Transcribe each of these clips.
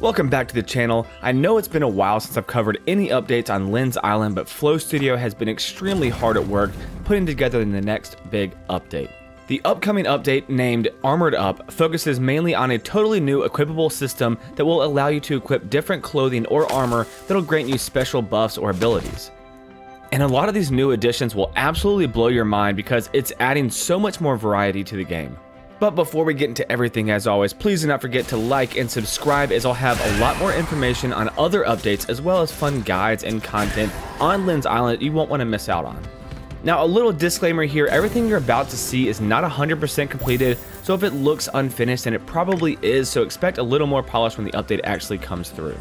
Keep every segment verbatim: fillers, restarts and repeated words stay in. Welcome back to the channel. I know it's been a while since I've covered any updates on Len's Island, but Flow Studio has been extremely hard at work putting together the next big update. The upcoming update, named Armored Up, focuses mainly on a totally new equipable system that will allow you to equip different clothing or armor that'll grant you special buffs or abilities. And a lot of these new additions will absolutely blow your mind because it's adding so much more variety to the game. But before we get into everything, as always, please do not forget to like and subscribe, as I'll have a lot more information on other updates as well as fun guides and content on Len's Island you won't want to miss out on. Now, a little disclaimer here, everything you're about to see is not one hundred percent completed, so if it looks unfinished, then it probably is, so expect a little more polish when the update actually comes through.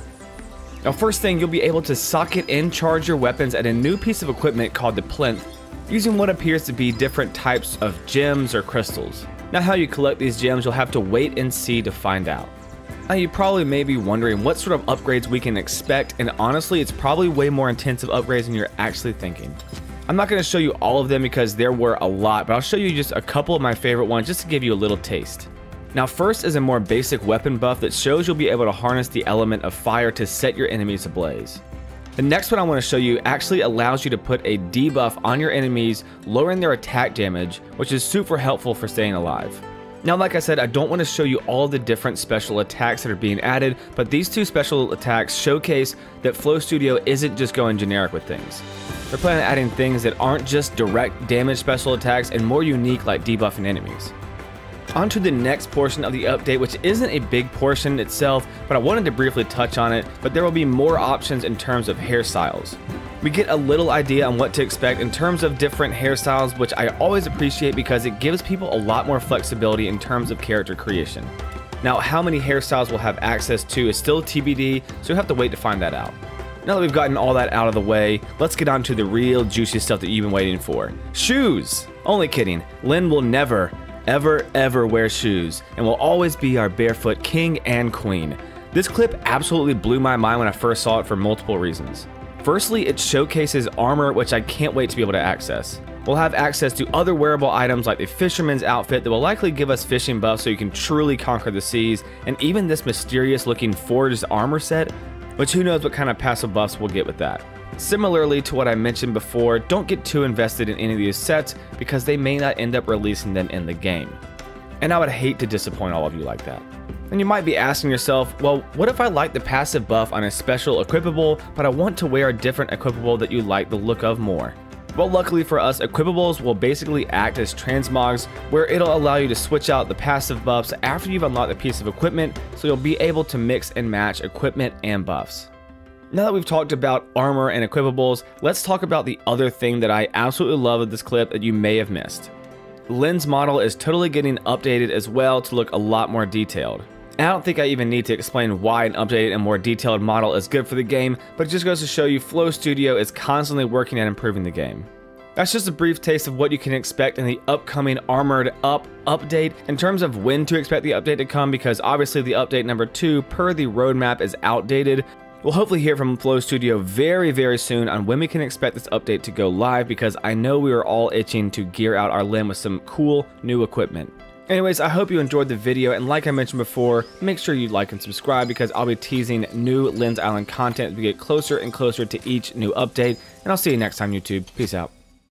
Now, first thing, you'll be able to socket and charge your weapons at a new piece of equipment called the Plinth, using what appears to be different types of gems or crystals. Now, how you collect these gems, you'll have to wait and see to find out. Now, you probably may be wondering what sort of upgrades we can expect, and honestly, it's probably way more intensive upgrades than you're actually thinking. I'm not going to show you all of them because there were a lot, but I'll show you just a couple of my favorite ones just to give you a little taste. Now, first is a more basic weapon buff that shows you'll be able to harness the element of fire to set your enemies ablaze. The next one I want to show you actually allows you to put a debuff on your enemies, lowering their attack damage, which is super helpful for staying alive. Now, like I said, I don't want to show you all the different special attacks that are being added, but these two special attacks showcase that Flow Studio isn't just going generic with things. They're planning on adding things that aren't just direct damage special attacks and more unique, like debuffing enemies. On to the next portion of the update, which isn't a big portion itself, but I wanted to briefly touch on it, but there will be more options in terms of hairstyles. We get a little idea on what to expect in terms of different hairstyles, which I always appreciate because it gives people a lot more flexibility in terms of character creation. Now, how many hairstyles we'll have access to is still T B D, so you'll have to wait to find that out. Now that we've gotten all that out of the way, let's get on to the real juicy stuff that you've been waiting for. Shoes! Only kidding, Len will never, ever, ever wear shoes and will always be our barefoot king and queen. This clip absolutely blew my mind when I first saw it for multiple reasons. Firstly, it showcases armor, which I can't wait to be able to access. We'll have access to other wearable items like the fisherman's outfit that will likely give us fishing buffs so you can truly conquer the seas, and even this mysterious looking forged armor set, which who knows what kind of passive buffs we'll get with that. Similarly to what I mentioned before, don't get too invested in any of these sets because they may not end up releasing them in the game. And I would hate to disappoint all of you like that. And you might be asking yourself, well, what if I like the passive buff on a special equipable, but I want to wear a different equipable that you like the look of more? Well, luckily for us, equipables will basically act as transmogs, where it'll allow you to switch out the passive buffs after you've unlocked a piece of equipment, so you'll be able to mix and match equipment and buffs. Now that we've talked about armor and equipables, let's talk about the other thing that I absolutely love of this clip that you may have missed. Len's model is totally getting updated as well to look a lot more detailed. I don't think I even need to explain why an updated and more detailed model is good for the game, but it just goes to show you Flow Studio is constantly working at improving the game. That's just a brief taste of what you can expect in the upcoming Armored Up update. In terms of when to expect the update to come, because obviously the update number two per the roadmap is outdated, we'll hopefully hear from Flow Studio very, very soon on when we can expect this update to go live, because I know we are all itching to gear out our Len with some cool new equipment. Anyways, I hope you enjoyed the video, and like I mentioned before, make sure you like and subscribe because I'll be teasing new Len's Island content as we get closer and closer to each new update, and I'll see you next time, YouTube. Peace out.